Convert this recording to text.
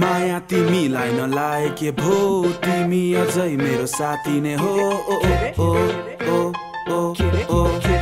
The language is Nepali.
माया तिमीलाई नलायके भो तिमी अझै मेरो साथी नै हो ओ ओ ओ ओ ओ